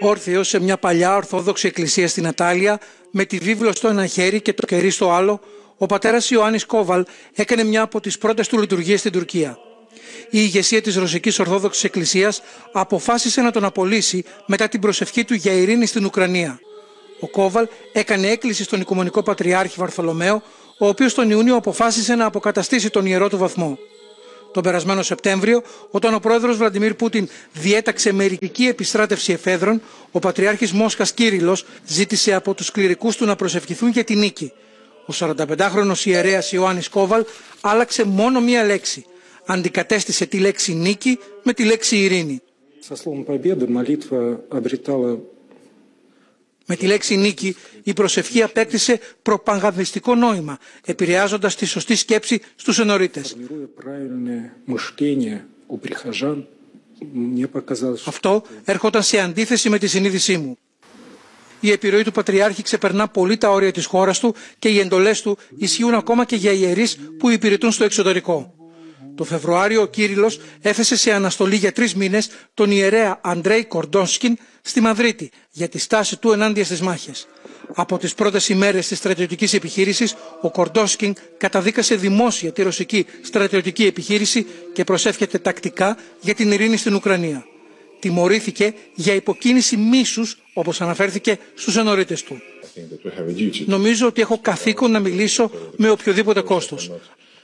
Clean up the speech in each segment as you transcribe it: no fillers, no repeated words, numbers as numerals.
Όρθιος σε μια παλιά ορθόδοξη εκκλησία στην Ατάλια, με τη βίβλο στο ένα χέρι και το κερί στο άλλο, ο πατέρας Ιωάννης Κόβαλ έκανε μια από τις πρώτες του λειτουργίες στην Τουρκία. Η ηγεσία της Ρωσικής Ορθόδοξης Εκκλησίας αποφάσισε να τον απολύσει μετά την προσευχή του για ειρήνη στην Ουκρανία. Ο Κόβαλ έκανε έκκληση στον Οικουμενικό Πατριάρχη Βαρθολομαίο, ο οποίος τον Ιούνιο αποφάσισε να αποκαταστήσει τον ιερό του βαθμό. Τον περασμένο Σεπτέμβριο, όταν ο πρόεδρος Βλαντιμίρ Πούτιν διέταξε μερική επιστράτευση εφέδρων, ο Πατριάρχης Μόσχας Κύριλλος ζήτησε από τους κληρικούς του να προσευχηθούν για τη νίκη. Ο 45χρονος ιερέας Ιωάννης Κόβαλ άλλαξε μόνο μία λέξη. Αντικατέστησε τη λέξη νίκη με τη λέξη ειρήνη. Με τη λέξη νίκη, η προσευχή απέκτησε προπαγανδιστικό νόημα, επηρεάζοντας τη σωστή σκέψη στους ενορίτες. Αυτό έρχονταν σε αντίθεση με τη συνείδησή μου. Η επιρροή του Πατριάρχη ξεπερνά πολύ τα όρια της χώρας του και οι εντολές του ισχύουν ακόμα και για ιερείς που υπηρετούν στο εξωτερικό. Το Φεβρουάριο ο Κύριλλος έθεσε σε αναστολή για 3 μήνες τον ιερέα Αντρέι Κορντότσκιν στη Μαδρίτη για τη στάση του ενάντια στις μάχες. Από τις πρώτες ημέρες της στρατιωτικής επιχείρησης, ο Κορντότσκιν καταδίκασε δημόσια τη ρωσική στρατιωτική επιχείρηση και προσεύχεται τακτικά για την ειρήνη στην Ουκρανία. Τιμωρήθηκε για υποκίνηση μίσους, όπως αναφέρθηκε στους ενορίτες του. Νομίζω ότι έχω καθήκον να μιλήσω με οποιοδήποτε κόστος.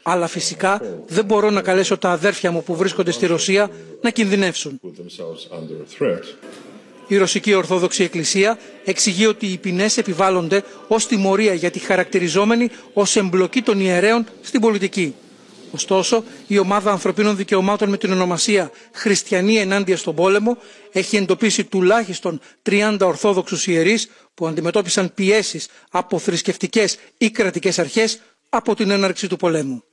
Αλλά φυσικά δεν μπορώ να καλέσω τα αδέρφια μου που βρίσκονται στη Ρωσία να κινδυνεύσουν. Η Ρωσική Ορθόδοξη Εκκλησία εξηγεί ότι οι ποινές επιβάλλονται ως τιμωρία για τη χαρακτηριζόμενη ως εμπλοκή των ιερέων στην πολιτική. Ωστόσο, η ομάδα ανθρωπίνων δικαιωμάτων με την ονομασία «Χριστιανοί Ενάντια στον Πόλεμο» έχει εντοπίσει τουλάχιστον 30 Ορθόδοξους ιερείς που αντιμετώπισαν πιέσεις από θρησκευτικές ή κρατικές αρχές από την έναρξη του πολέμου.